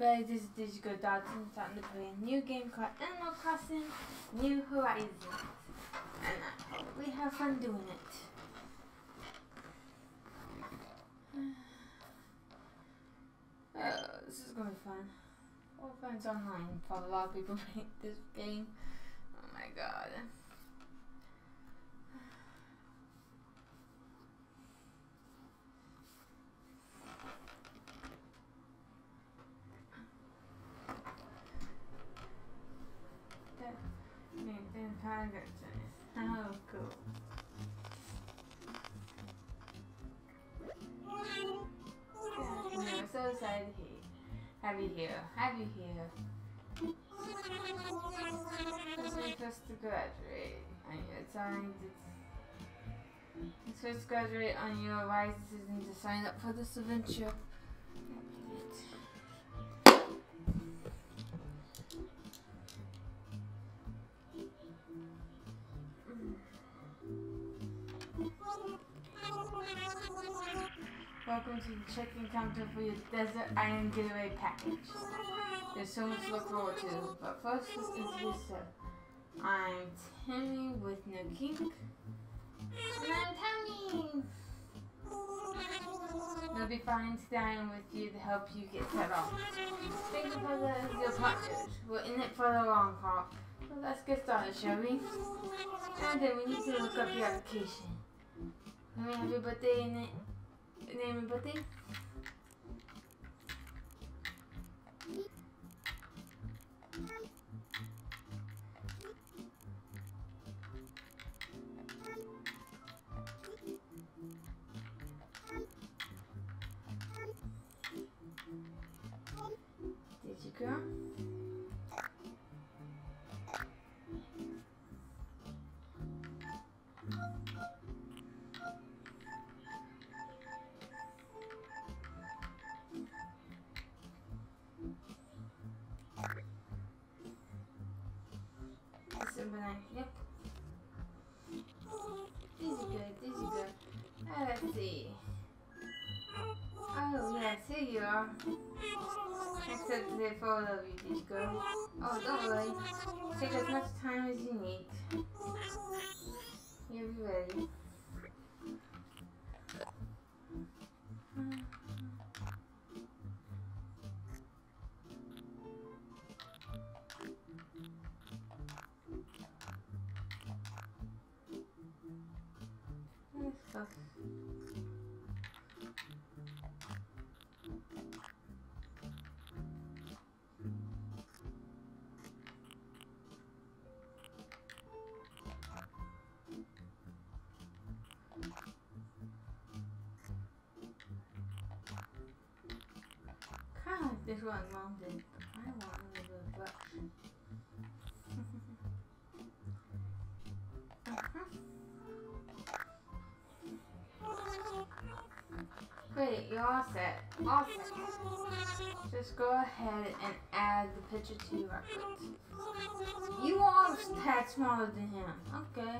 everybody, this is Digigirl Dodson, starting to play a new game called Animal Crossing New Horizons. And I hope we have fun doing it. This is going to be fun. All friends online, for a lot of people make this game. Oh my god. Oh, cool. Yeah, I'm so excited to have you here. I'm supposed to graduate on your time. I'm supposed to graduate on your wise decision to sign up for this adventure. Welcome to the check-in counter for your Desert Island Getaway package. There's so much to look forward to, but first let's introduce yourself. I'm Tammy with Nook Inc. And I'm Tammy! It'll be fine today I'm with you to help you get set off. Thank you for your partners. We're in it for the long haul. Well, let's get started, shall we? And then we need to look up your application. Let me have your birthday in it. Name and birthday? Did you go? Yep. This is good. Let's see. Oh yes, here you are. Except today for all of you, this girl. Oh, don't worry. Take as much time as you need. You'll be ready. This one long day, I want a little bit of reflection. Great, you're all set. Just go ahead and add the picture to your records. You are a tad smaller than him. Okay.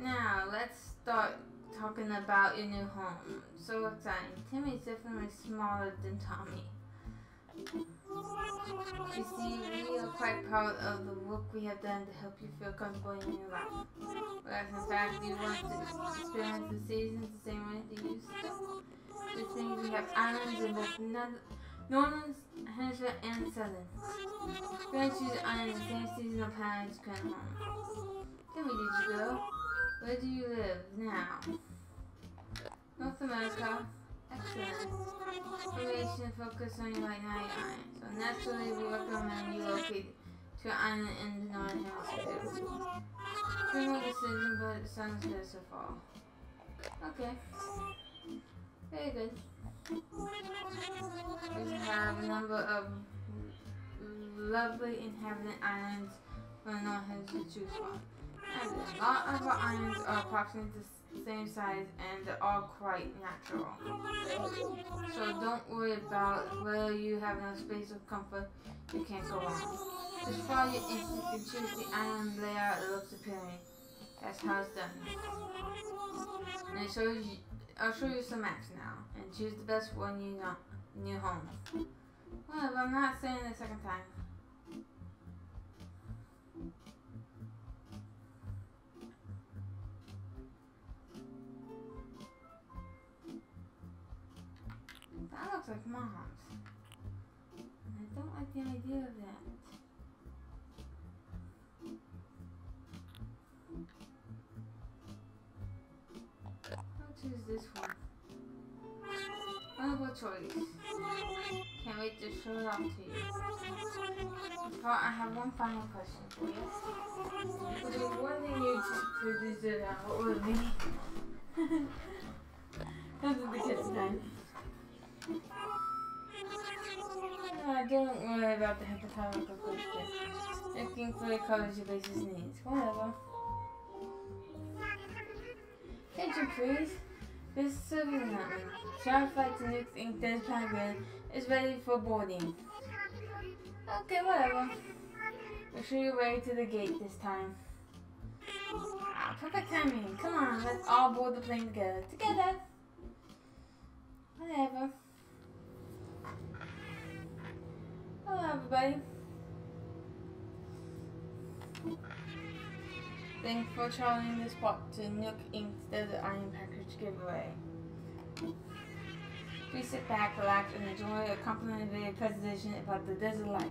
Now, let's start talking about your new home. So exciting. Timmy's definitely smaller than Tommy. You see, we are quite proud of the work we have done to help you feel comfortable in your life. Whereas in fact, you want to experience the seasons the same way that you used to. This means we have islands in both northern hemisphere and southern. We're going to choose the island in the same seasonal pattern as your current home. Timmy, did you go? Where do you live now? North America. Excellent. Information focus on your right now island. So naturally we recommend you locate to an island in the northern hemisphere. Criminal decision, but it sounds good so far. Okay. Very good. We have a number of lovely inhabited islands for the northern hemisphere to choose from. And a lot of our islands are approximately the same size and they're all quite natural. So don't worry about whether you have enough space or comfort, you can't go wrong. Just follow your instinct and choose the island layout that looks appealing. That's how it's done. And I'll show you some maps now and choose the best one you know, new home. Well, I'm not saying it a second time. That looks like Mom's. And I don't like the idea of that. I'll choose this one. Honorable choice. Can't wait to show it off to you. But I have one final question for you. Would it be worthy you to produce it out? What would it be? That's what the kids done. I don't worry about the hypothalamus question. It can clearly covers your base's needs. Whatever. Attention, please. This serving line, Charter Flight to Nook Inc. Dennis Penguin is ready for boarding. Okay, whatever. Make sure you're ready to the gate this time. Ah, perfect timing. Come on, let's all board the plane together. Together! Whatever. Hello, everybody. Thanks for traveling this spot to Nook Inc.'s Desert Island Package Giveaway. Please sit back, relax, and enjoy a complimentary presentation about the desert life.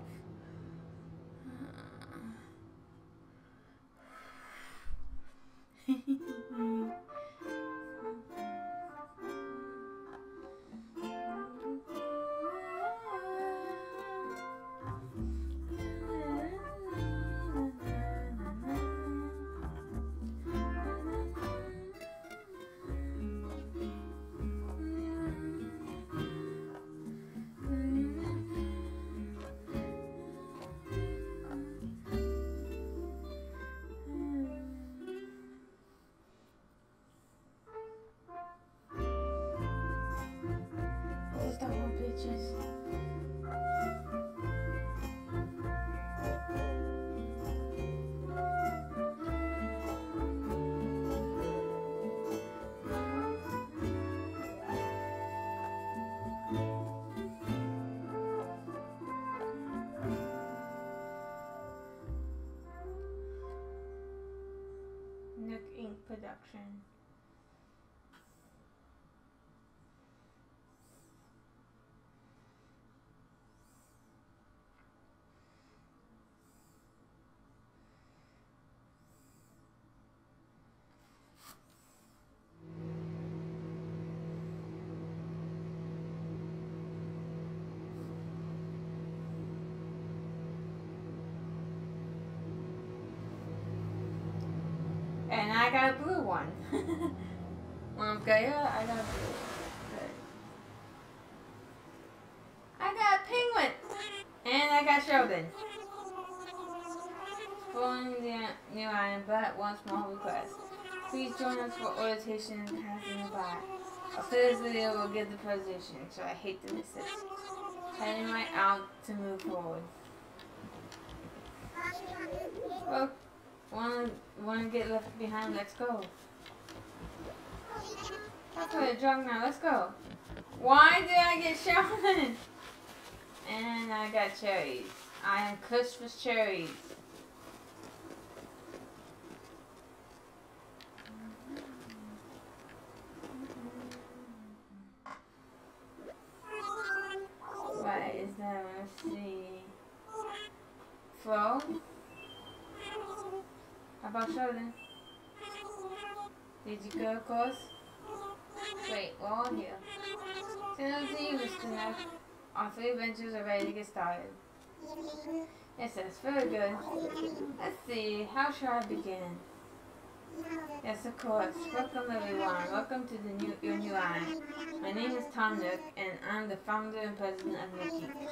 Nook Inc. production. And I got a blue one. Okay, yeah, I got a blue one. Okay. I got a penguin. And I got Sheldon. Following the new item, but one small request. Please join us for orientation and passing by. After this video, we'll give the presentation, so I hate to miss it. Heading right out to move forward. Well, wanna get left behind? Let's go. That's why they're drunk now. Let's go. Why did I get Sheldon? And I got cherries. I am cursed for cherries. What is that? Let's see. Flo? How about Sheldon? Did you go, of course? Wait, we're all here. Send them to you, Mr. Nook. Our three benches are ready to get started. Yes, that's very good. Let's see, how shall I begin? Yes, of course. Welcome, everyone. Welcome to the your new island. My name is Tom Nook, and I'm the founder and president of Nook Inc.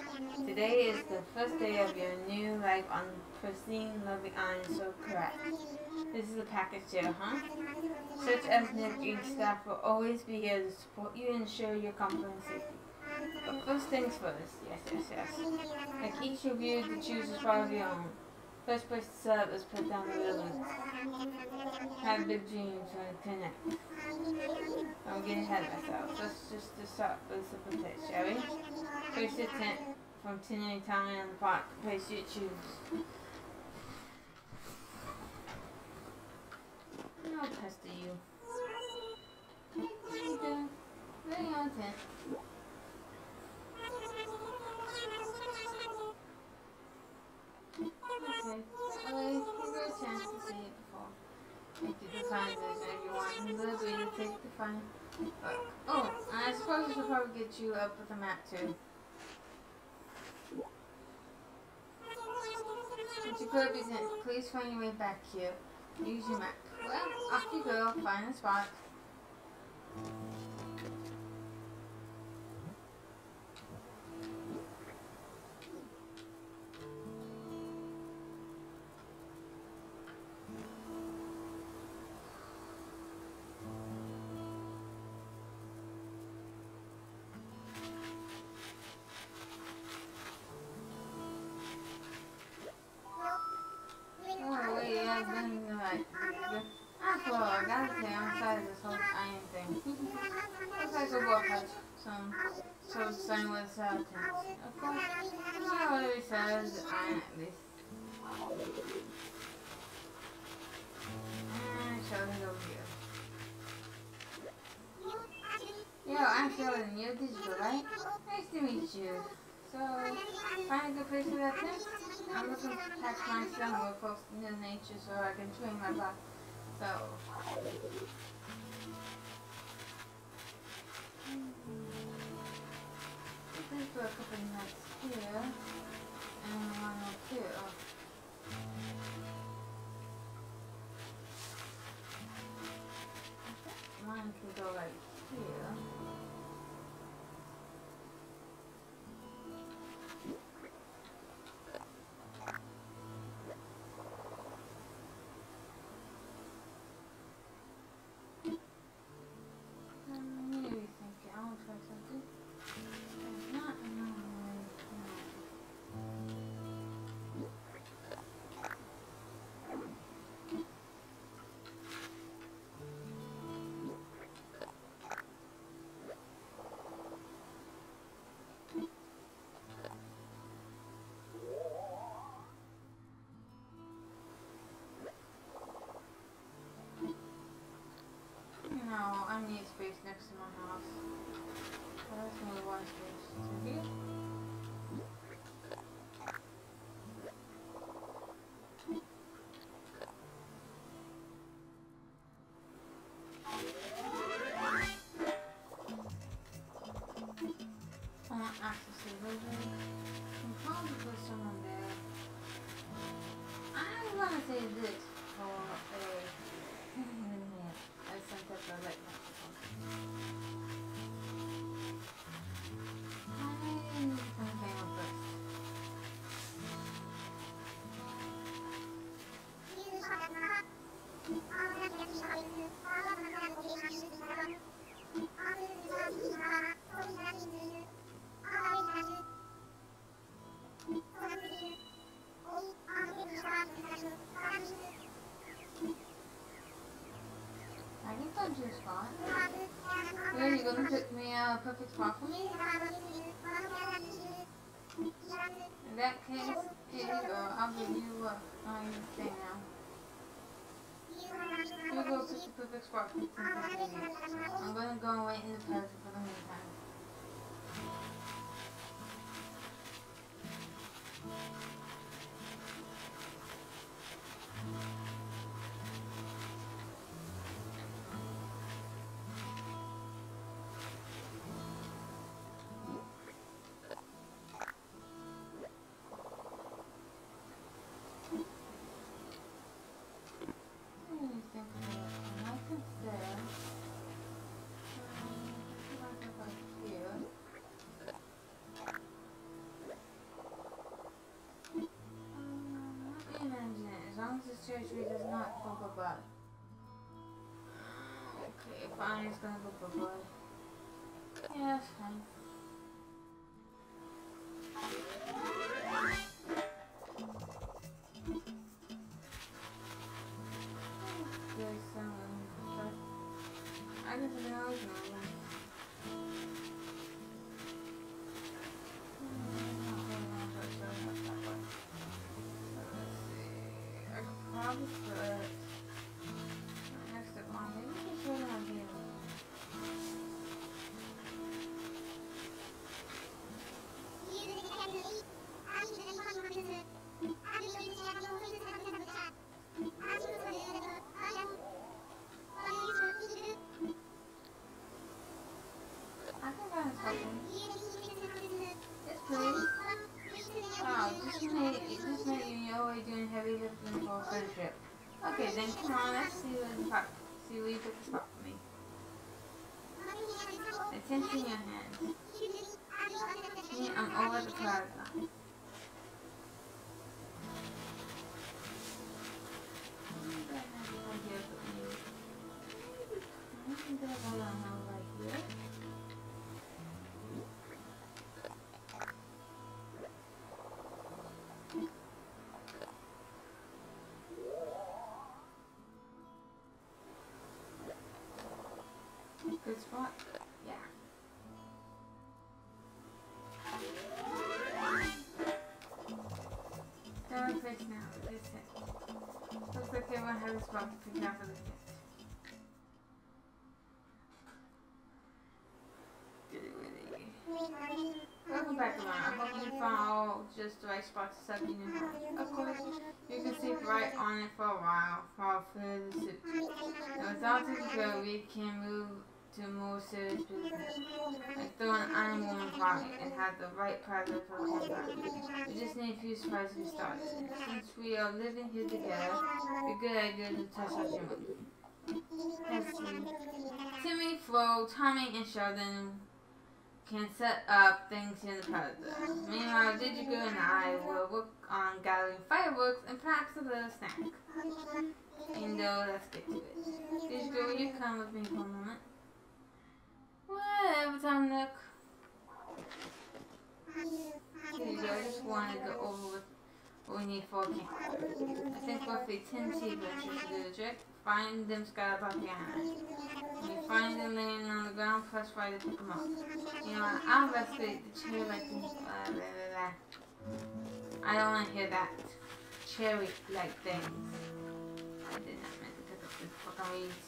Today is the first day of your new life on the pristine, lovely island, so correct. This is a package deal, huh? Such as Nook Inc. staff will always be here to support you and ensure your comfort and safety. But first things first, yes. Like each of you to choose as far as your own. First place to set up is put down the building. Have big dreams and connect. I'm getting ahead of myself. Let's just start with the place, shall we? Place your tent from 10 any time in the park, the place you choose. I'll pester you. What are you doing? What are you on to? Okay, well, you got a chance to see it before. Make you define this, everyone. Little bit, you take the fun. Oh, and I suppose it'll probably get you up with a map too. But you could be sent. Please find your way back here. Use your map. Well, off you go. Find a spot. You're Digigirl, right? Nice to meet you. So, find a good place for that tent? I'm looking to pack my somewhere close to nature so I can train my body. So... I'll put a couple of nuts here. And one up here. Mine can go right here. I need space next to my house. I just need one space to here. I want access to the building. I'm probably put someone there. I want to say this for a minute. I sent up the light. Where are you going to pick me a perfect spot for me? In that case, here you go. I'll give you what I need to stay now. You go pick the perfect spot for me. I'm going to go and wait in the present for the meantime. Surgery does not go bye-bye. Okay, fine, it's gonna go bye-bye. Yeah, that's fine. I guess I don't know. I'll just put it next to mine. Maybe just one on here. I can find something. It's pretty. Wow, this made Yayoi doing heavy lifting for a friendship. Okay, then come on, let's see what you took the spot for me. Attention your hand. Me on over the plaza. Good spot? Yeah. They're in place now. This hit. Looks like they won't have a spot to pick out for this hit. Welcome back around. I hope you found just the right spot to sub you in. Of course, you can sleep right on it for a while. Fall for the suit. Now, without this girl, we can move to more serious business, like throwing an animal in the pocket and have the right private for all time. We just need a few supplies to start. Since we are living here together, it's a good idea to touch our human. Timmy, Flo, Tommy, and Sheldon can set up things in the predator. Meanwhile, Digigirl and I will work on gathering fireworks and perhaps a little snack. And let's get to it. Digigirl, will you come with me for a moment? Whatever, Tom Nook. I just want to go over with what we need for a camp. I think roughly 10 seedlings should do the trick. Find them scattered about behind. When you find them laying on the ground, press right to pick them up. You know what? I'll investigate the cherry like things. I don't want to hear that. Cherry like things. I did not mean to pick up the fucking weeds.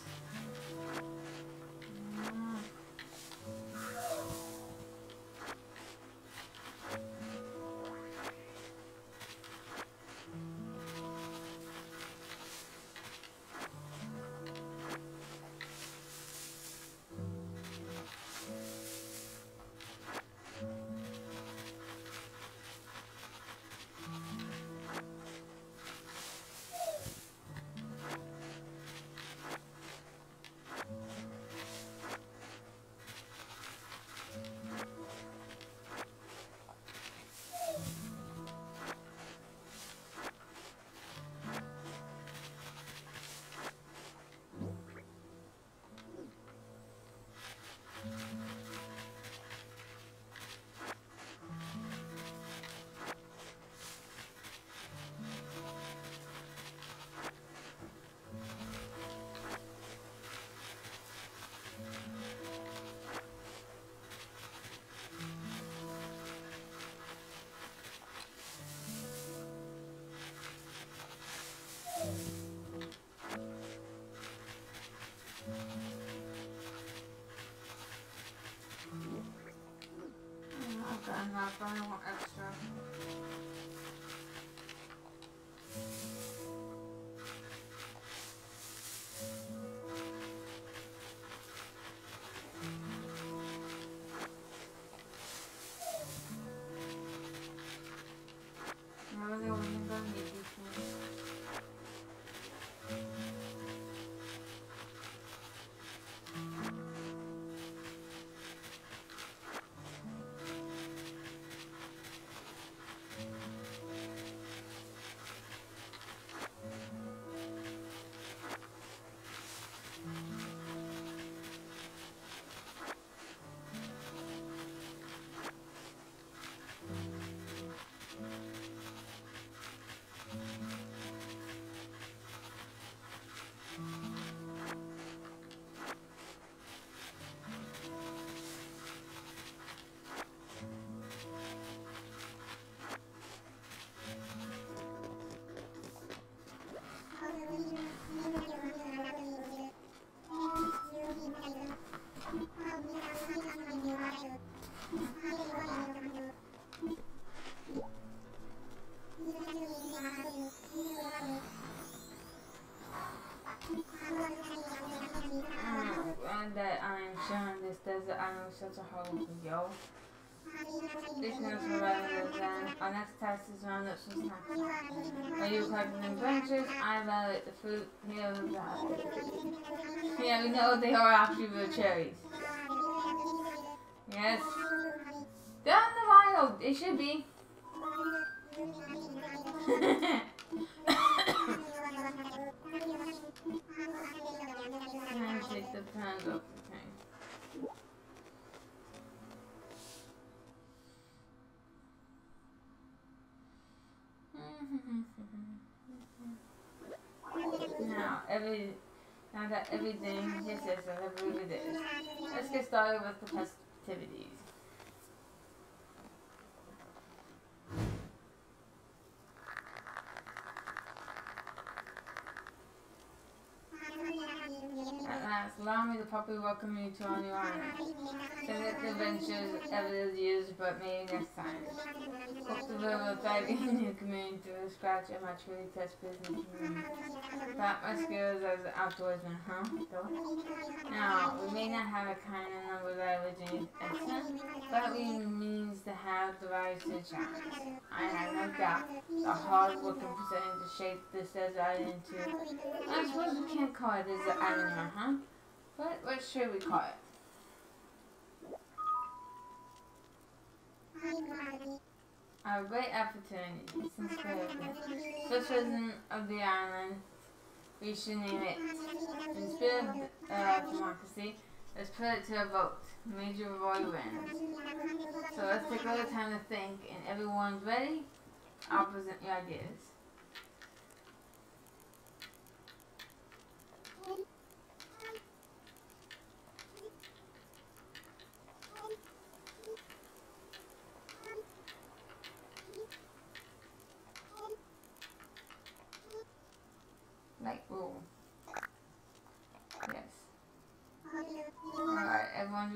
I don't want extra. That I am showing this desert island such a hole, yo. This knows for rather than unless taxes round up some snacks. Are you collecting adventures? I valid the fruit here with that. Yeah, we know they are actually real cherries. Yes. They're on the wild, it should be. I'm gonna take the pants off the tank. now that everything is as I believe it is. Let's get started with the festivities. At last, allow me to properly welcome you to our new island. Select the adventures ever is used, but maybe next time. Hope the river will thrive in your community through a scratch and my truly test business community. About my skills as an outdoorsman, huh? Now, we may not have a kind of number that originates excellent, but we means to have the rise to the challenge. I have no doubt the hard work and presenting to shape this desert island into. I suppose we can't call it desert island, huh? But what should we call it? A great opportunity, since we're the president of the island, we should name it. In the spirit of democracy, let's put it to a vote. Major Roy wins. So let's take a little time to think, and everyone's ready? I'll present your ideas.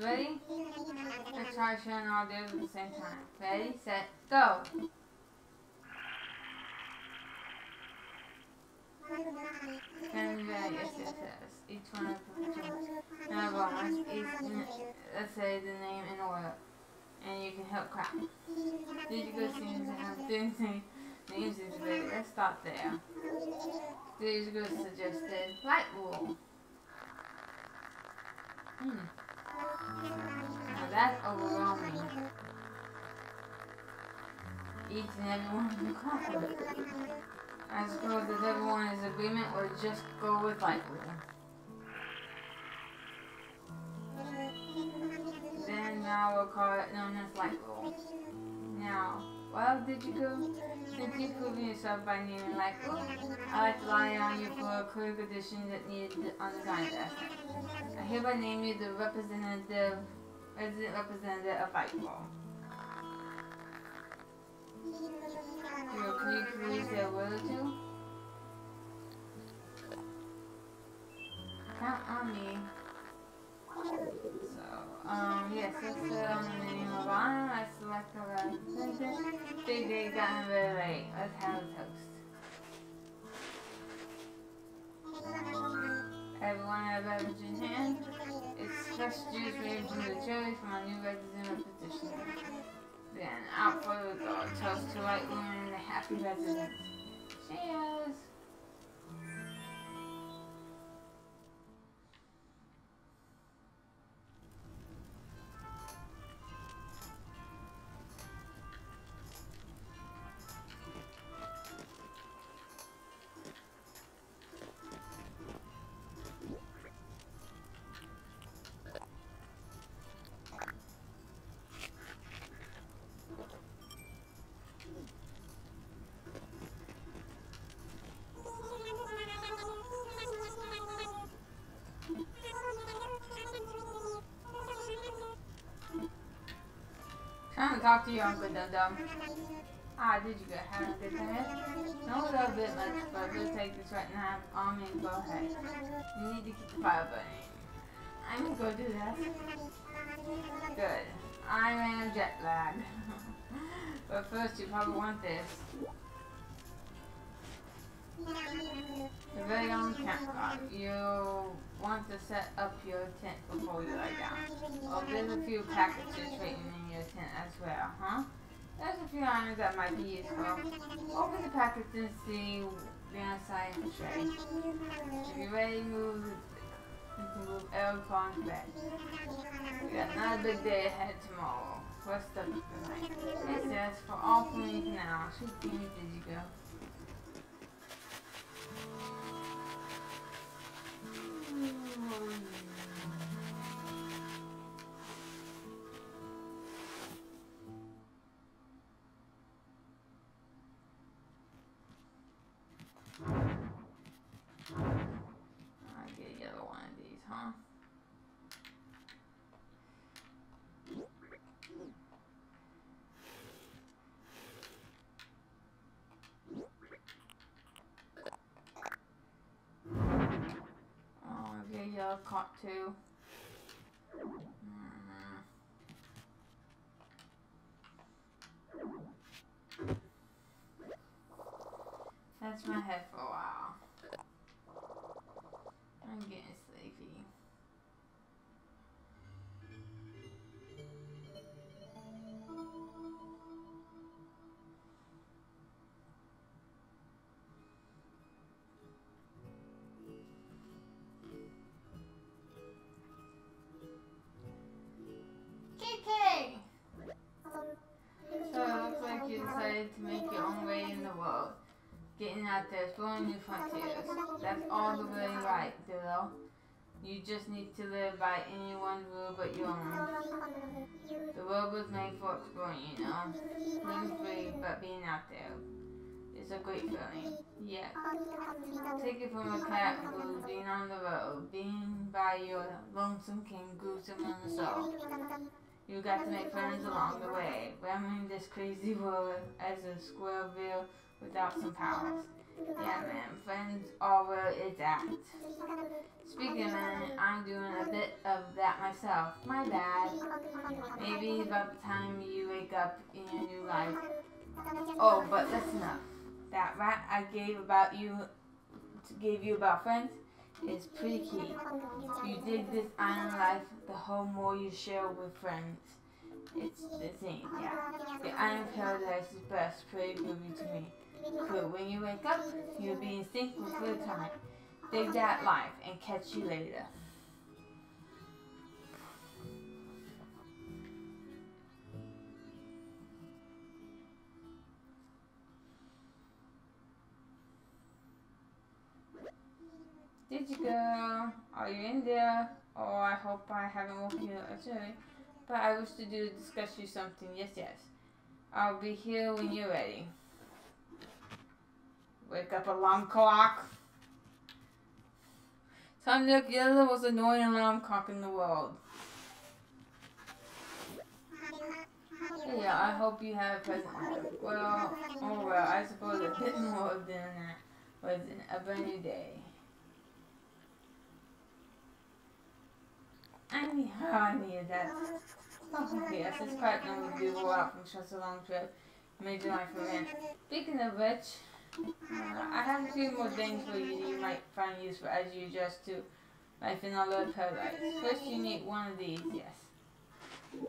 Ready? Let's try showing all those at the same time. Ready, set, go! And yes. Each one of the children. Let's say the name in order. And you can help craft. Digigirl seems to have things names is ready. Let's start there. Digigirl suggested light wool. Now that's overwhelming. Each and every one can craft with it. I suppose that everyone is in agreement or just go with lightwood. Then now we'll call it known as lightwood. Now, well, Digigirl, since you've proven yourself by naming lightwood, I'd like to rely on you for a critical addition that needed on the design desk. I hereby name you the resident representative of Lightfall. Can you please say a word or two? Count on me. So, yes, let's put on the name of honor. I select a representative. Big day gotten very late. Let's have a toast. Everyone have beverage in hand. It's fresh juice made from the cherry from our new resident petition. Then out for the dog. Toast to white women and the happy resident. Cheers! Talk to your uncle, Dum-Dum. Ah, did you have a good time? No, a little bit much, but we'll take this right now. On me and go ahead. You need to keep the fire burning. I'm gonna go do that. Good. I am jet lag. But first you probably want this. Your very own campfire. You'll want to set up your tent before you lie down. Well, there's a few packages waiting in your tent as well, huh? There's a few items that might be useful. Open the package and see the inside of the tray. If you're ready to move, you can move Elphon's back. We got another big day ahead tomorrow. What's up tonight? It says for all things now. Shoot me, Digigirl. Caught too. That's my head for a while. I'm getting sleepy. To make your own way in the world. Getting out there, exploring new frontiers. That's all the way right, Dillo. You just need to live by anyone's rule but your own. The world was made for exploring, you know. Being free, but being out there. It's a great feeling. Yeah. Take it from a cat who's being on the road. Being by your lonesome can gruesome on the soul. You got to make friends along the way. Ramming this crazy world as a Squirrelville without some powers. Yeah, man, friends are where it's at. Speaking of, man, I'm doing a bit of that myself. My bad. Maybe about the time you wake up in your new life. Oh, but listen up. That rant I gave you about friends. It's pretty key. You dig this island life, the whole more you share with friends. It's the thing, yeah. The island paradise is best, pretty groovy to me. But when you wake up, you'll be in sync with your time. Dig that life and catch you later. Digigirl, are you in there? Oh, I hope I haven't woken you up today. But I wish to discuss you something. Yes, yes. I'll be here when you're ready. Wake up, alarm clock. Tom Nook, you're the most annoying alarm clock in the world. Yeah, I hope you have a present. Well, oh well, I suppose a bit more than that was a brand new day. I needed that. Oh, yes, it's quite long to do out from such a long trip. Major life event. Speaking of which, I have a few more things for you you might find useful as you adjust to life in our little paradise. First, you need one of these, yes.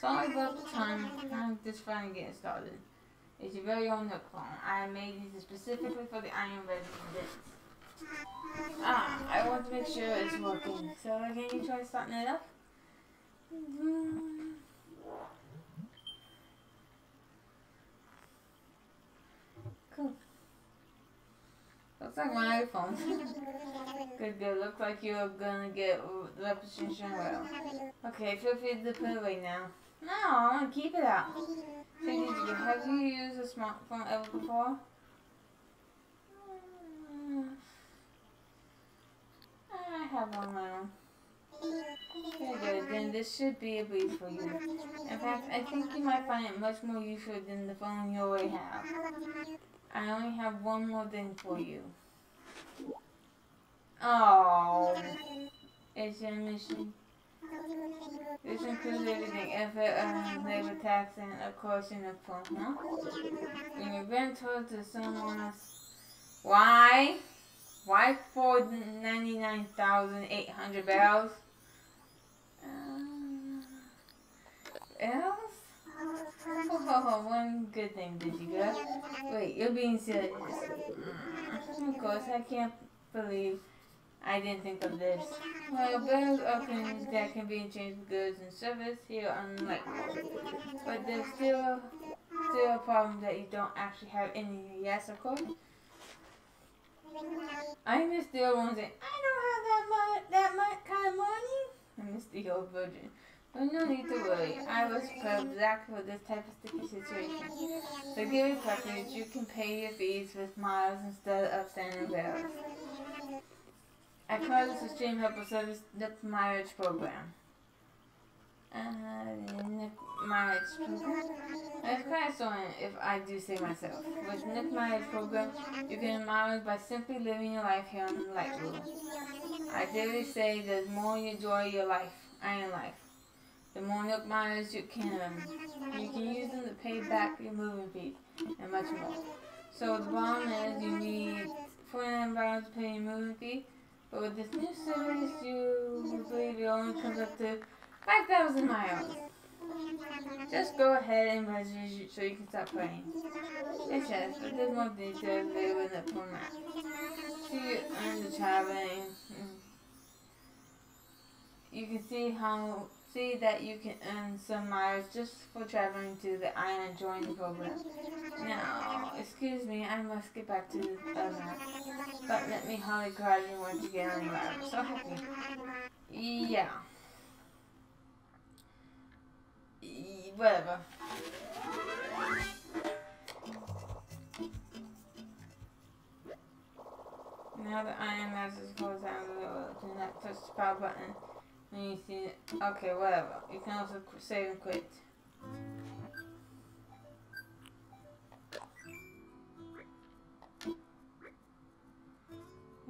Sorry about the time. I'm just finally getting started. It's your very own Nook Phone. I made these specifically for the Iron Red Bits. I want to make sure it's working. So again, you try starting it up. Cool. Looks like my iPhone. Good. Looks like you're gonna get repetition well. Okay, feel free to put it away now. No, I want to keep it out. So, have you used a smartphone ever before? I have one now. Very good, then this should be a breeze for you. In fact, I think you might find it much more useful than the phone you already have. I only have one more thing for you. Oh, it's your mission. This includes everything, effort, labor, tax, and of course in the phone, huh? When you've been told to someone else, why? Why for 99,800 barrels? Else? Oh, one good thing, Digigirl. Wait, you're being serious. Of course, I can't believe I didn't think of this. Well, barrels are things that can be exchanged for goods and service here on Light. But there's still a problem that you don't actually have any. Yes, of course. I miss the old ones saying, I don't have that much kind of money. I miss the old version. But no need to worry. I was exact for this type of sticky situation. So give it preference, you can pay your fees with miles instead of standing barrels. I call this extreme helper service Nook Mileage Program. Nook Mileage Program? It's quite soaring if I do say myself. With Nook Mileage Program, you can mileage by simply living your life here on the Light Rule. I dare say the more you enjoy your life, the more Nook mileage you can earn. You can use them to pay back your moving fees and much more. So the bottom is you need 49 barrels to pay your moving fee. But with this new service, you believe it only comes up to 5,000 miles. Just go ahead and register so you can start playing. Yes, but there's more details available in the format. So you earn the traveling. You can see that you can earn some miles just for traveling to the island during the program. Now, excuse me, I must get back to the map. But let me holly card you once you get on the map. So happy. Yeah. Whatever. Now the iron mouse is closed down below. Do not touch the power button. When you see it. Okay, whatever. You can also save and quit.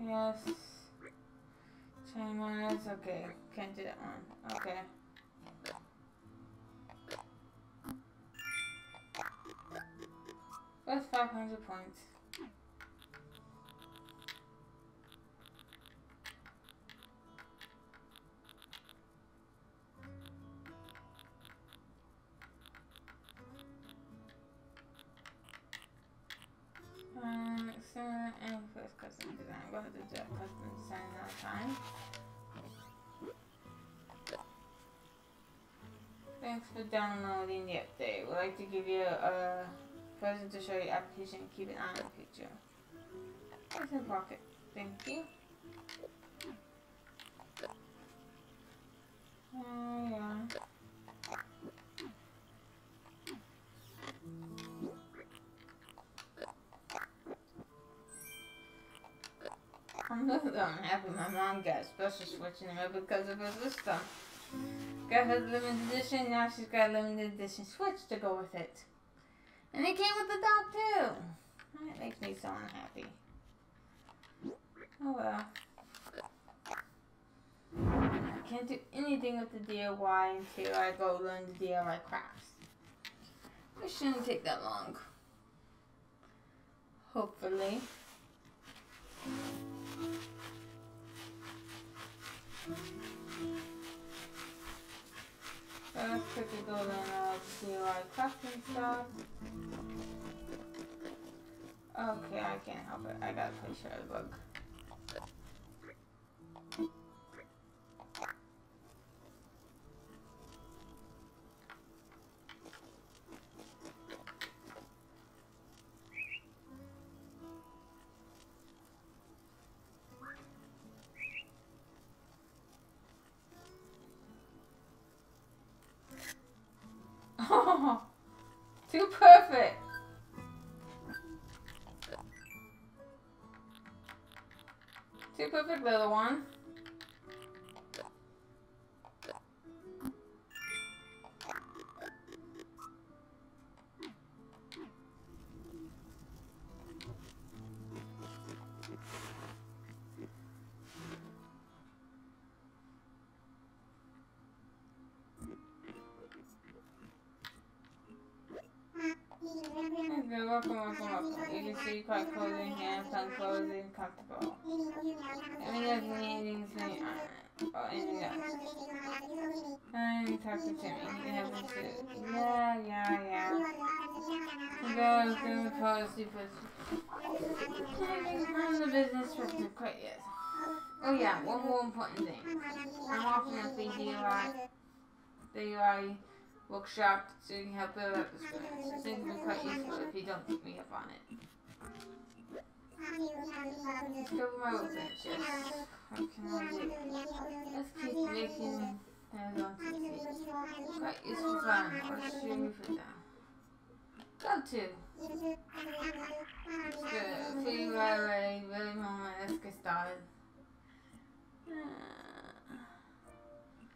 Yes. Chimers. Okay. Can't do that one. Okay. That's 500 points. And first custom design. We'll have to do that custom design another time. Thanks for downloading the update. We'd like to give you a present to show your application and keep an eye on the future. It's in pocket. Thank you. Yeah. I'm a little unhappy my mom got a special Switch in her because of her system. Got her limited edition, now she's got a limited edition Switch to go with it. And it came with the dog too! That makes me so unhappy. Oh well. I can't do anything with the DIY until I go learn the DIY crafts. It shouldn't take that long. Hopefully. Let's quickly go down to DIY crafting stuff. Okay, I can't help it. I gotta push out a bug. Too perfect. Too perfect, little one. industry, craft clothing, hand-spun clothing, comfortable. Any of the meetings may are in the I'm talking to Jimmy. You have to sit. Yeah. We go through the policy for... I'm the business for quite years. Oh yeah, one more important thing. I'm offering a free DIY workshop so you can help build up the experience. It's going to be quite useful if you don't pick me up on it. Let's go over my workbench, yes. How can I do? Let's keep making Amazon succeed. Quite useful plan. What should we put down? Go to! It's good. Free right away. Really moment. Let's get started.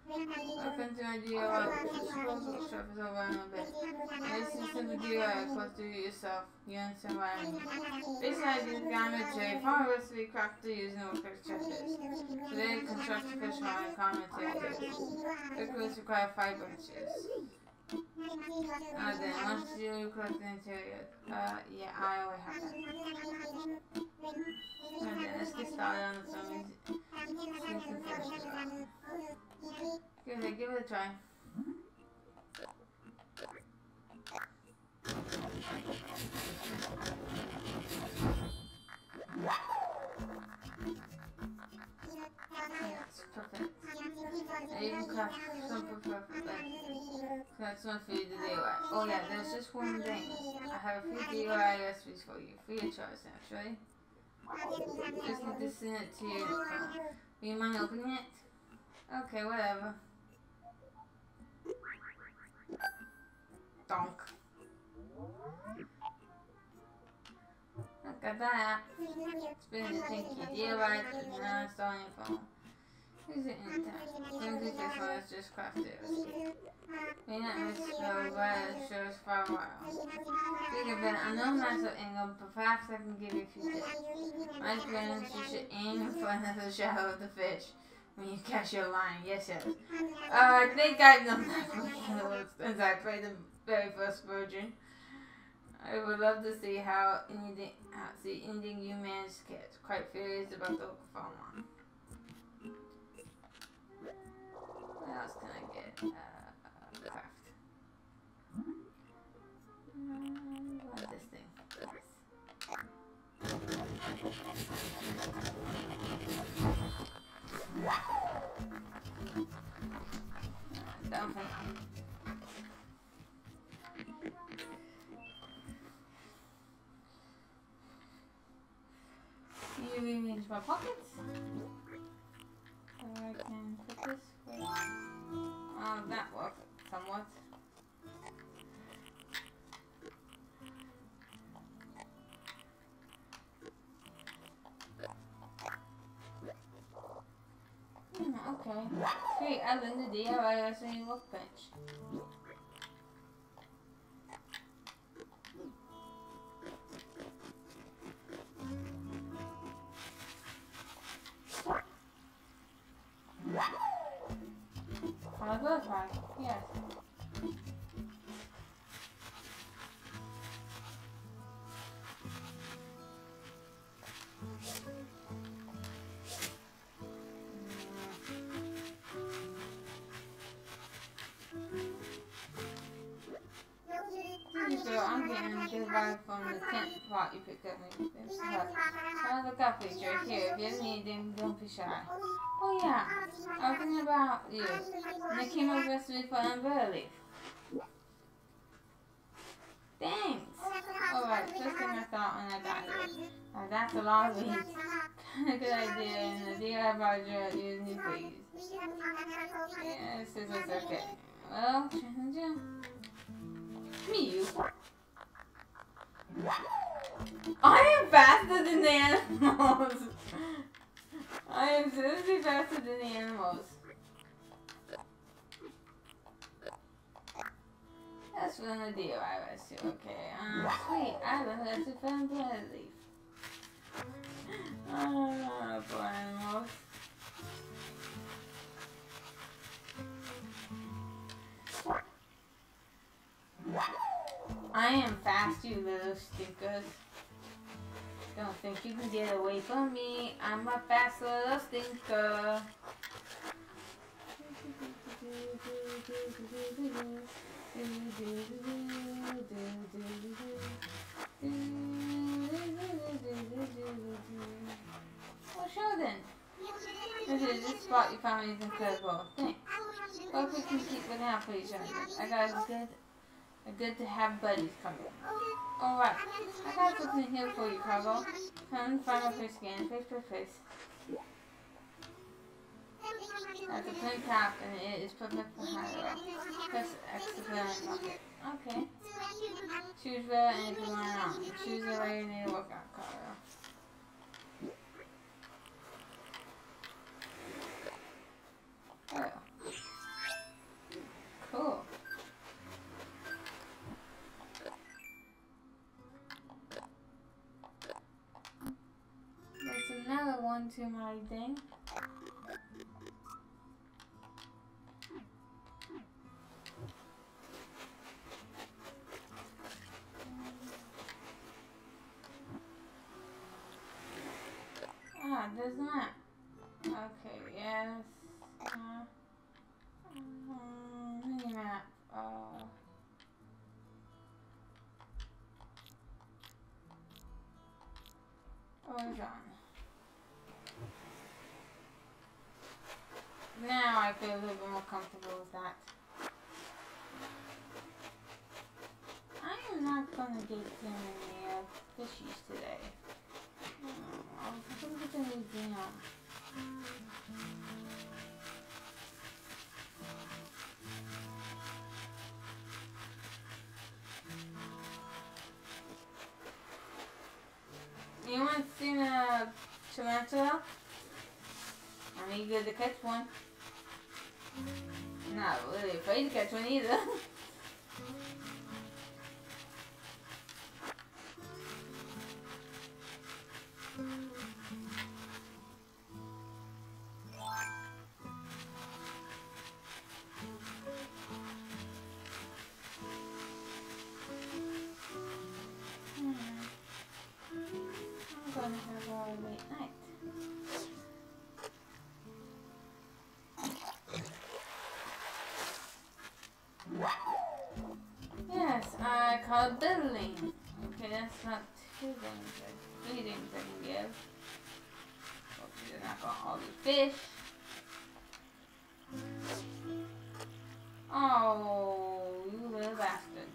Welcome to my DIY workshop is over in a bit. This is simple DIY, plus do it yourself. You understand what I mean. Based on ideas, I'm a J, farm recipe crafted using wood pictures. Today, construct a fish on a common table. Liquids require 5 bunches. Then, once you collect the interior, yeah, I already have that. And then, let's get started on the zombie. Okay, give it a try. It's perfect. I even craft something perfect. That's one for you to DIY. Oh yeah, there's just one thing. I have a few DIY recipes for you. Free of charge, actually. Just need to send it to you. Do you mind opening it? Okay, whatever. Donk. Look at that. It's been a tinky DIY and now it's on your phone. Here's an intact. Don't do this while it's just crafted. May not miss the show, but it shows for a while. Speaking of it, I know I'm not so angled, but perhaps I can give you a few tips. My friends, you should aim for another shadow of the fish. When you catch your line, yes. I think I've done that for me since I played the very first version. I would love to see how the ending you managed to catch. Quite furious about the phone one. What else can I get? Craft. What is this thing? Yes. Dumping. Can you leave me into my pockets? So I can put this way. Oh, that worked somewhat. Okay. Great, I learned the DIY recipe workbench. I love that, yes. I'm getting a good vibe from the tent plot you picked up me. I'll look up each right here. If you have anything, don't be shy. Oh yeah, I was thinking about you. And they came over to me for umbrella leaf. Thanks! Alright, first thing I thought when I got it. Now that's a lot of leaves. Kind of good idea, and the DIY project is new for you. Yeah, this is what's okay. Well, check the gym. Me. I am faster than the animals. I am seriously faster than the animals. That's one of the DIY recipe. Okay. Sweet. I love that to find blood leaf. Oh, poor animals. I I am fast, you little stinkers. Don't think you can get away from me. I'm a fast little stinker. Well, sure then. This is this spot you found anything incredible. Thanks. Well, if we can keep looking out for each other. I got good to have buddies coming. Alright. I got something here for you, Cargo. Come find my fish again. Fish. That's a clean path and it is perfect for Hyrule. Press X to put it in my pocket. Okay. Choose where and if you want it on. Choose the way you need to work out, Cargo. Cool. There's another one to my thing. Ah, there's not. Okay, yes. Mini-map. What is on? Now I feel a little bit more comfortable with that. I am not going to get too many fishies today. I was going to get the museum. You want to see a tarantula? I mean, good to catch one. I'm not really afraid to catch one either. Building. Okay, that's not three things I can give. Hopefully they're not gonna all be fish. Oh, you little bastard.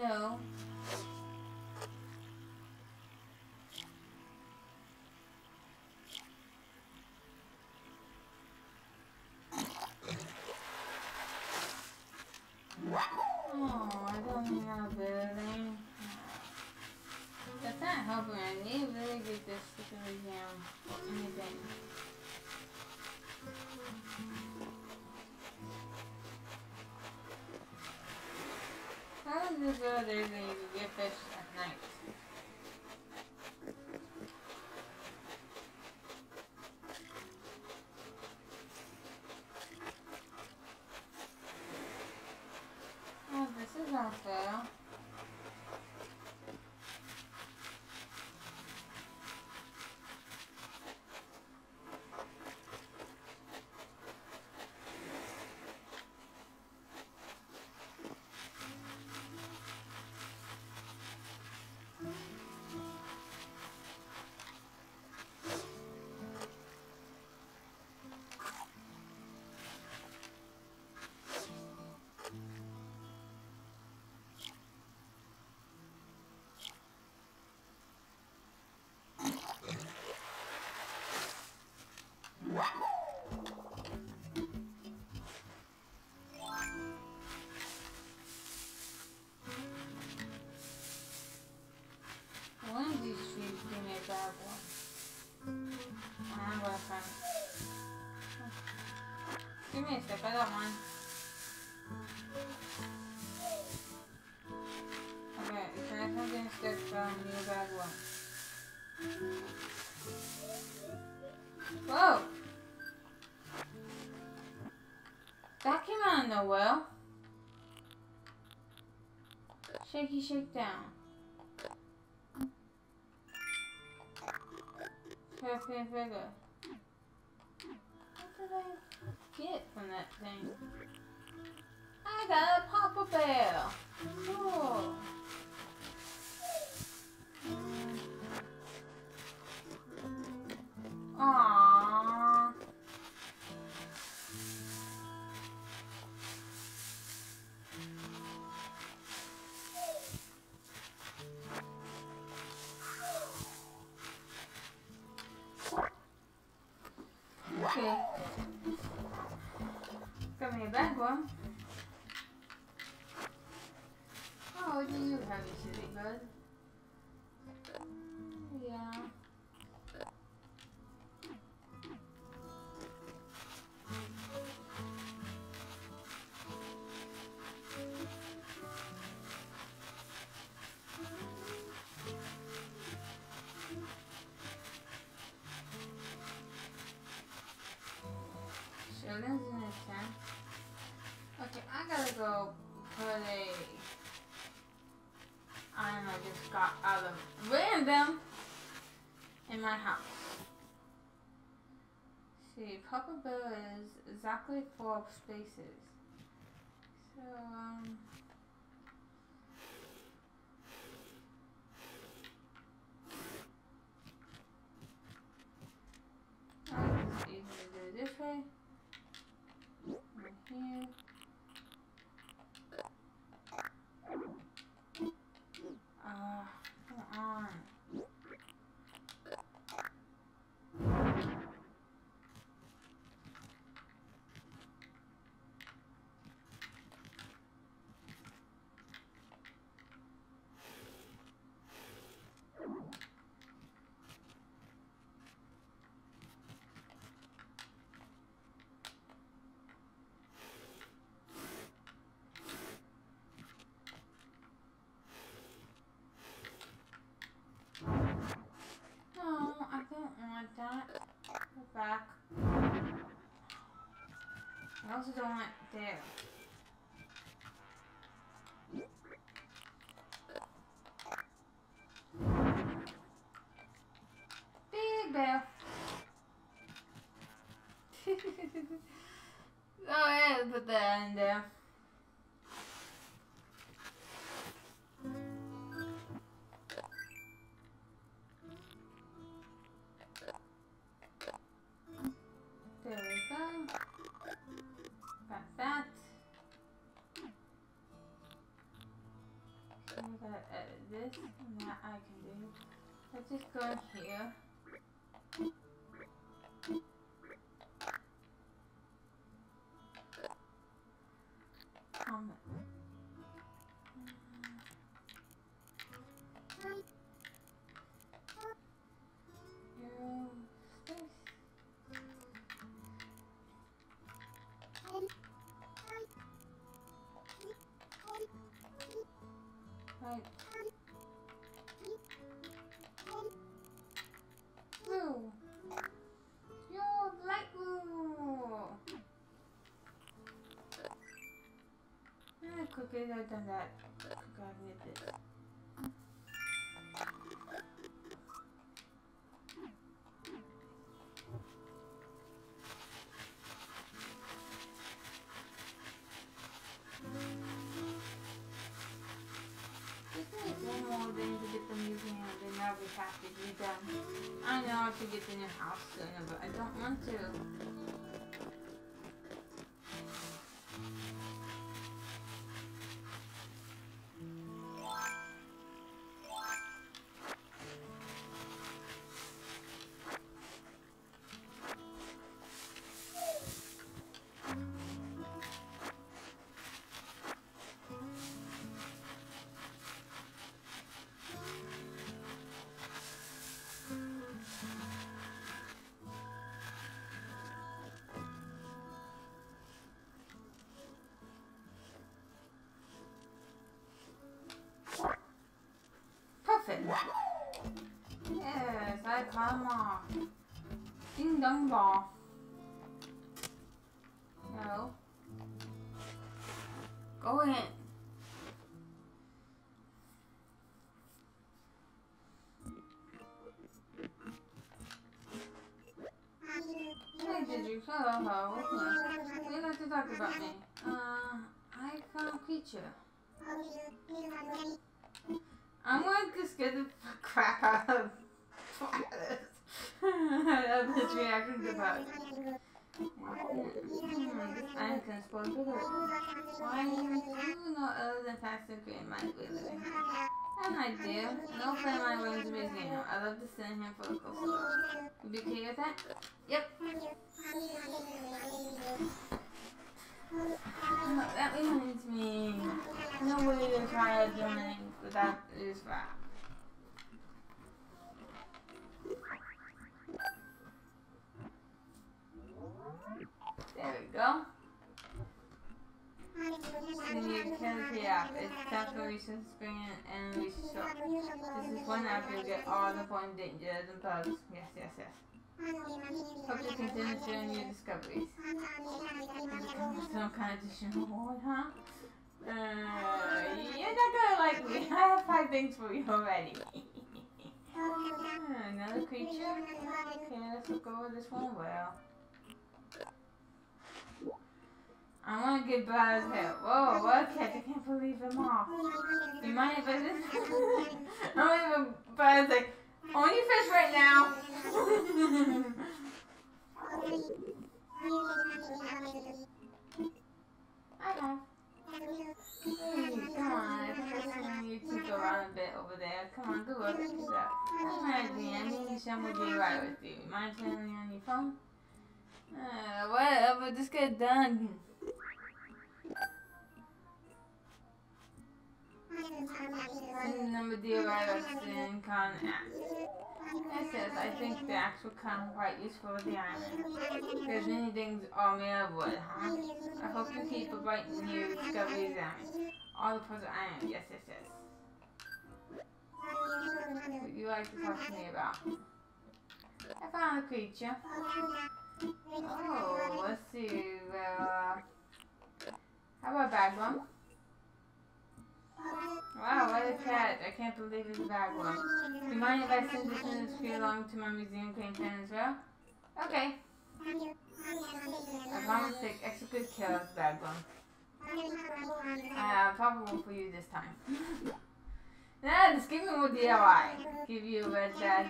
No. There's no days when you can get fish at night. Oh, this is not fair. Give me a sip, I got mine. Okay, it's nice I'm getting stuck from the bad one. Whoa! a while. Shaky shake down. Perfect figure. What did I get from that thing? I got a Papa Bell. Cool. Aww. Okay. Got me a bag one. Oh, do you have a silly bud? Yeah. Okay, I gotta go put a... item I just got out of random in my house. See, Papa Bill is exactly 4 spaces. So, I'll just easily do it this way. Here. Come on. Back. I also don't want there. Big bell. Oh yeah, put that in there. This and that I can do. Let's just go in here. Right. Okay, I've done that. God, I need this. Just need one more thing to get the museum, and then I'll be happy to be done. I know I should get the new house sooner, but I don't want to. Yes, I call them off. Ding dong ball. No. Go in. Hey, Gigi, hello, what do you like to talk about me? I found a creature. I'm going to scare the crap out of Travis. I love his reaction to that. I'm conspired with it. Why are you not other than fast and create my living? An idea. No friend of mine was a big game. I love to send him for a coastal. Would you be okay with that? Yep. Oh, that reminds me. No way to try doing without this rap. There we go. We need to turn the app. It's time for recent screen and reach shop. This is one app you'll get all the fun dangers and bugs. Yes, yes, yes. Hope to continue sharing new discoveries. Some kind of additional reward, huh? You're not gonna like me. I have 5 things for you already. Another creature? Okay, let's look over this one. Well. I want to get Brad's hair. Whoa, what a catch. I can't believe him off. You mind if I just... I don't even... Brad's like, only fish right now. I have. Hey, come on. I you two go around a bit over there. Come on, good work. That reminds me. I need to show you right with you. Mind turning on your phone? Whatever. Just get done. Number D arrived at Sin Con Act. It says, I think the axe will come quite useful for the island. Because many things are made of wood, huh? I hope you keep a bright new discoveries on all the parts of iron, yes, yes, yes. What would you like to talk to me about? I found a creature. Oh, let's see. How about Bagworm? Wow, what a cat. I can't believe it's a Bagworm. Do you mind if I send this in this tree along to my museum painting as well? Okay. I promise to take extra good care of Bagworm. Probable for you this time. Nah, just give me more DIY. Give you a red dad.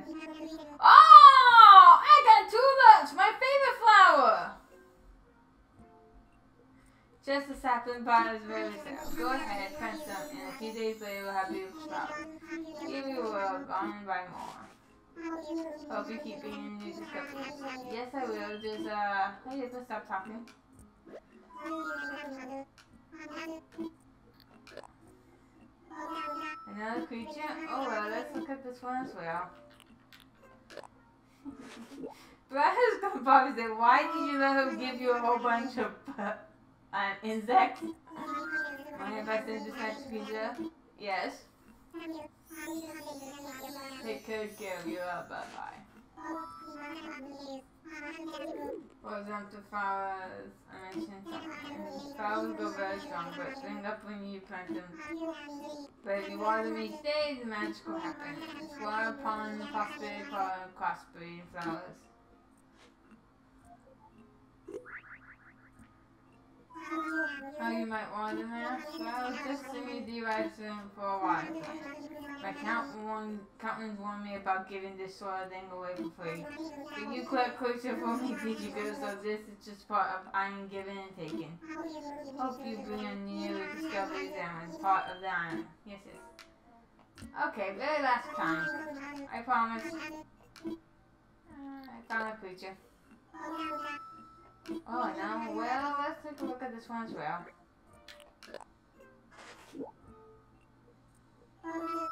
Oh! I got tulips! My favorite flower! Just a sapling pot is very simple. Go ahead, press them, and a few days later we'll have beautiful flowers. Give you a whirl, go on and buy more. Hope you keep bringing new discoveries. Yes, I will. Just, hey, just stop talking. Another creature? Oh, well, let's look at this one as well. Brad is gonna probably say, why did you let him give you a whole bunch of insects? Mind if I send this next creature? Yes. Take good care of you. Bye bye. Horizontal flowers. I mentioned something. Flowers go very strong, but spring up when you plant them. But if you water them each day, the magic will happen. Water, pollen, prosperity, pollen, crossbreeding flowers. How you might want them now? Well, just to me, derive them for a water plant. My count warned me about giving this sort of thing away for free. But you collect closer for me, Digigirl, so this is just part of iron giving and taking. Hope you bring a new discovery down as part of the iron. Yes, yes. Okay, very last time. I promise. I found a creature. Oh, now, well, let's take a look at this one as well.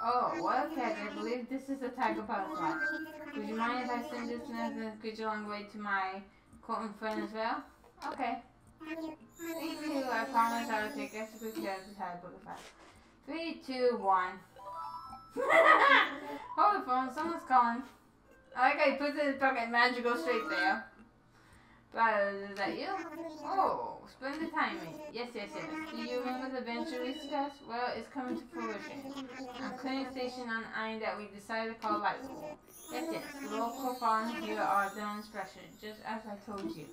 Oh, what a catch. I believe this is a tiger butterfly. Would you mind if I send this next creature along the way to my Colton friend as well? Okay. Thank you. I promise I will take extra good care of the tiger butterfly. 3, 2, 1. Hold the phone. Someone's calling. I like how he puts it in his pocket and magic goes straight there. Is that you? Oh, splendid timing. Yes, yes, yes. Do you remember the bench we discussed? Well, it's coming to fruition. I'm cleaning station on the island that we decided to call Lightpool. Yes, yes. The local farms here are done special, just as I told you.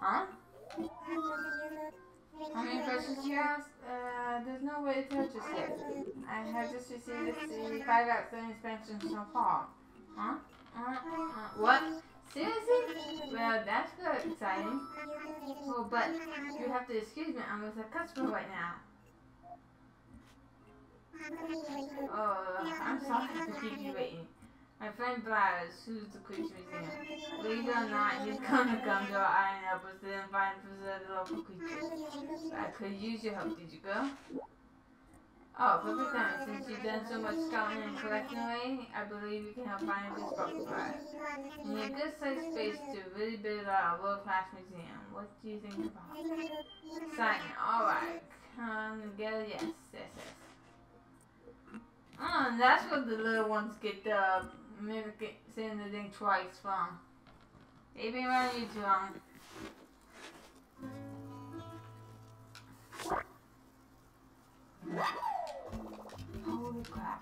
Huh? How many questions you asked? There's no way to tell just yet. I have just received 5 outstanding expansions so far. Huh? What? Seriously? Well, that's good, exciting. Oh, but you have to excuse me, I'm with a customer right now. I'm sorry to keep you waiting. My friend Bladders, who's the creature museum. Believe it or not, he's gonna come to our island up with the environment for the local creatures. I could use your help, did you go? Oh, perfect time. Since you've done so much scouting and collecting away, I believe you can help find this box prize. You need a good sized space to really build out a world class museum. What do you think about it? Sign, alright. Come together, yes, yes, yes. Oh, and that's what the little ones get the mimic saying the thing twice from. They've been around you too long. Holy crap.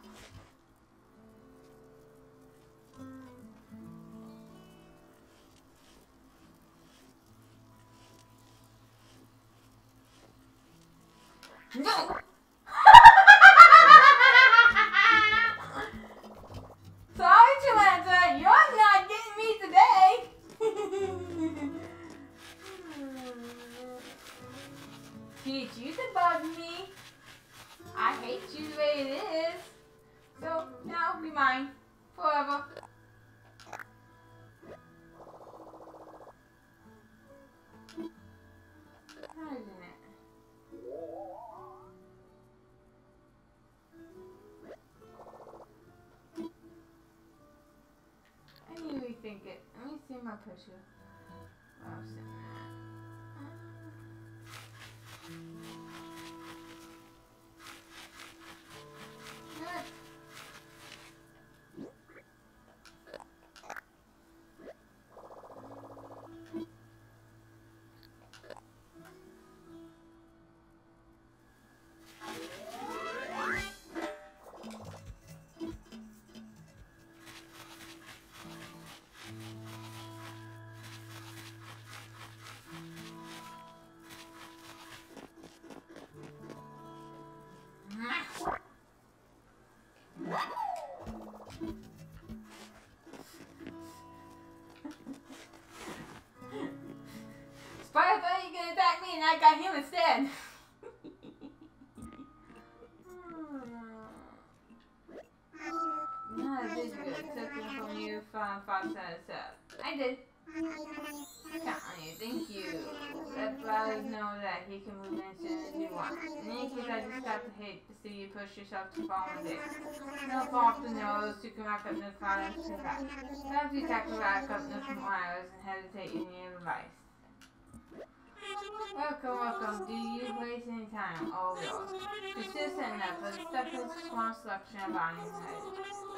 No! Sorry, Jolanta, you're not getting me today! Did you debug me? I hate you the way it is. So now be mine. Forever. How is it? I need to rethink it. Let me see my picture. I got him instead. No, I did good. Except from you, Fox had us up. I did. Count on you. Thank you. Let Flowers know that he can move in as soon as he wants. In any case, I just got to hate to see you push yourself to fall in there. No fall off the nose, you can rack up no problems to that. Perhaps you tackle rack up no from wires and hesitate in your advice. Welcome, welcome. Do you waste any time? Oh, no. Persistent enough, but stuck with a small selection of items.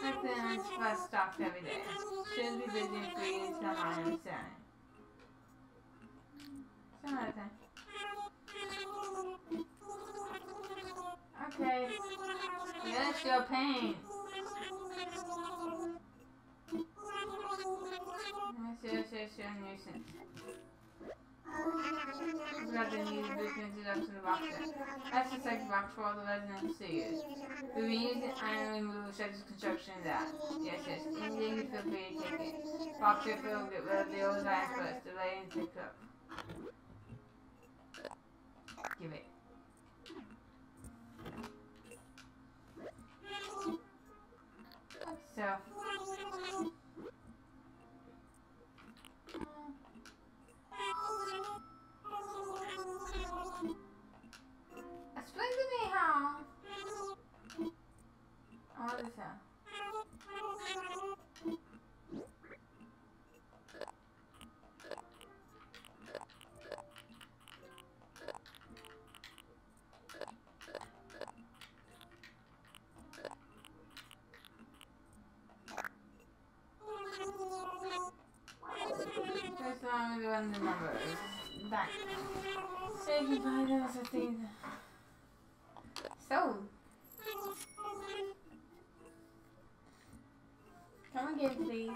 Back then, it's less stocked every day. Should be busy and creating some items selling. Some other time. Okay. Yes, your pain. Yes, nuisance. Grab the new blueprinted up to the box then. That's just like the box for all the residents to use. We've been using iron removal such as construction and that. Yes, yes. Anything you feel free to take it. Box your fill, get rid of the old iron first, delay and pick up. Give it. So. Explain to me how. Oh, what is that? That's not going to go in the numbers. Back. Say goodbye, that was a thing. So. Come again, please.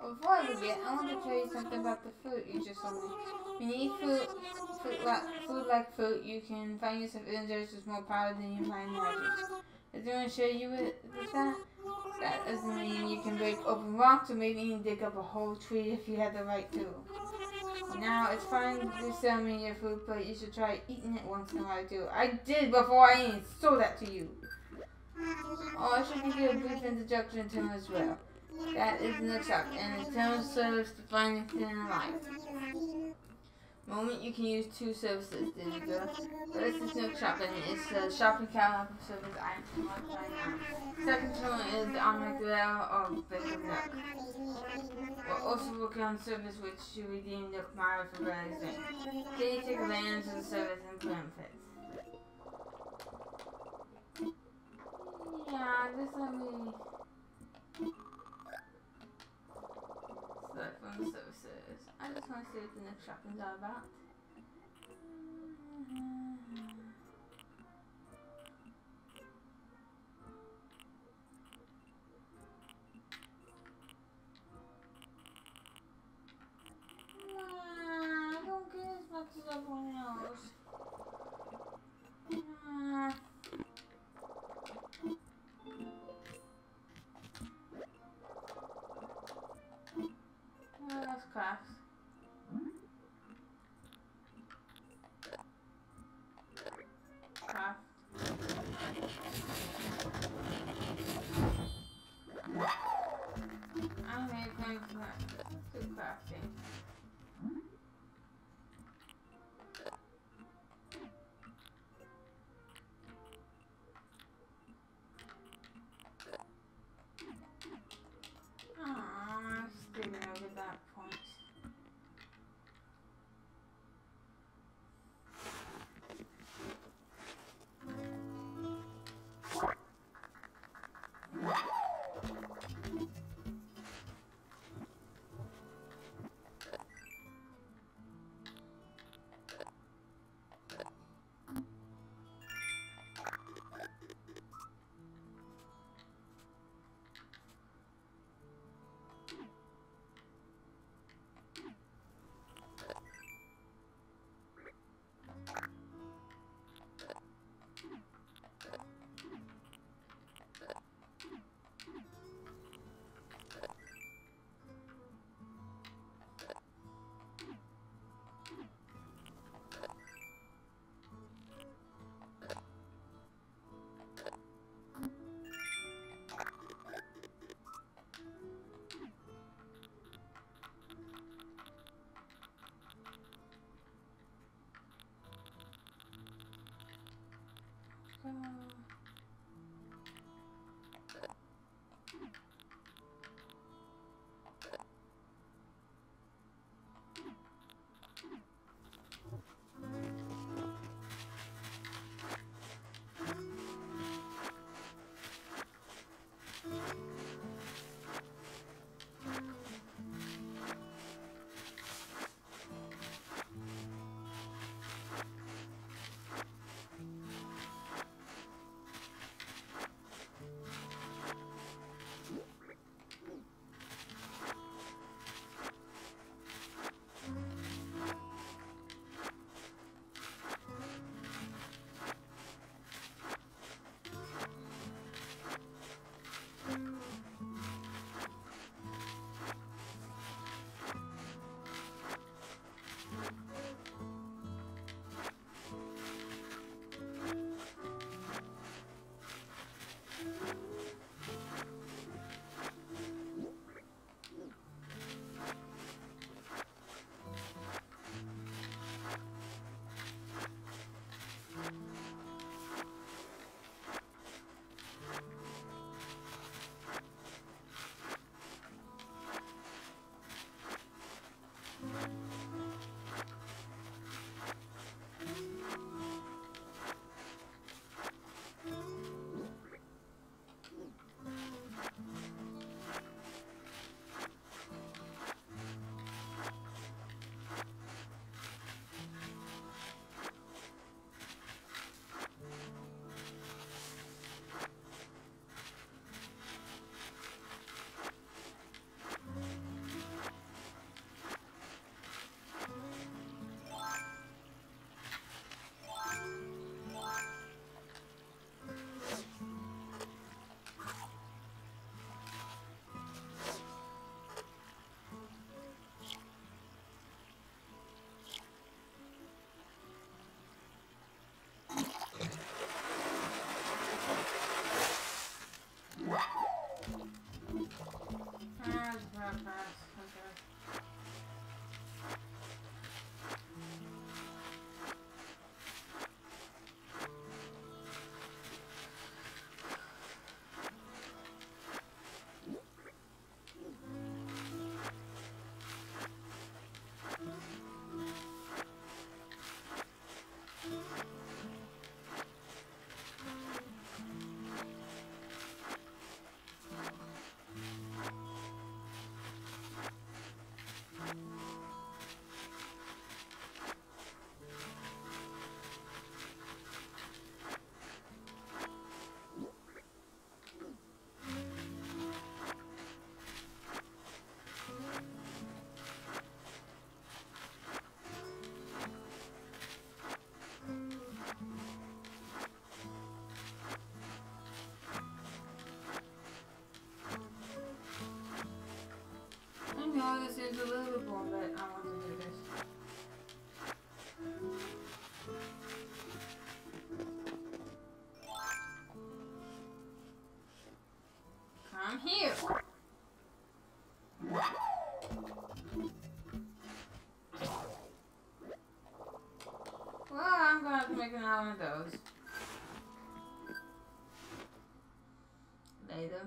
Before I forget, I want to tell you something about the food you just sold me. When you eat food like fruit, you can find yourself energized with more power than you find magic. Is there anyone show you with that? That doesn't mean you can break open rocks or maybe even dig up a whole tree if you have the right tool. Now, it's fine to sell me your food, but you should try eating it once in a while too. I did before I even sold that to you. Oh, I should give you a brief introduction to him as well. That is Nook's up, and the town serves to find a thin life. Moment you can use two services, Digigirl. First is Nook Shopping, it's a shopping catalog of service items from one right now. Second one is the Omniglare or Bake of Nook. We're also working on service which you redeem Nook Mile for various things. Then you take advantage of the service and benefits. Yeah, this will be... Select from the services. I just want to see what the next shopping's all about. I don't get as much as everyone else. Crafts. Craft. I'm going to do crafting. know this is removable, but I want to do this. Come here. Well, I'm gonna have to make another one of those. Later.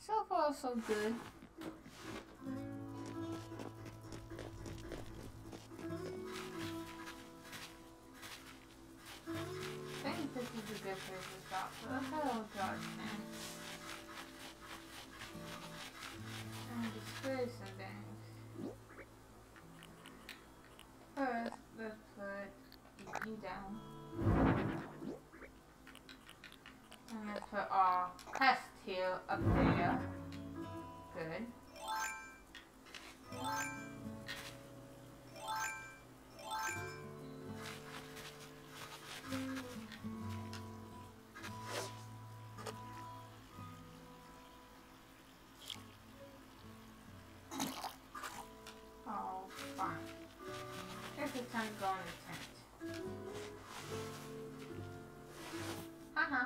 So far, so good. I think this is a good place to stop. But hello, darkness. I'm just curious some things. First, let's put you down. And let's put our pest here up there. Good. Oh, fine. Guess it's time to go in the tent. Haha.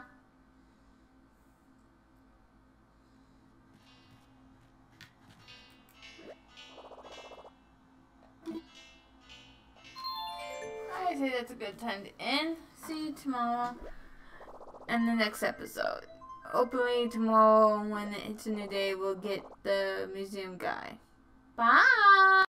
That's a good time to end. See you tomorrow in the next episode. Hopefully tomorrow when it's a new day we'll get the museum guy. Bye!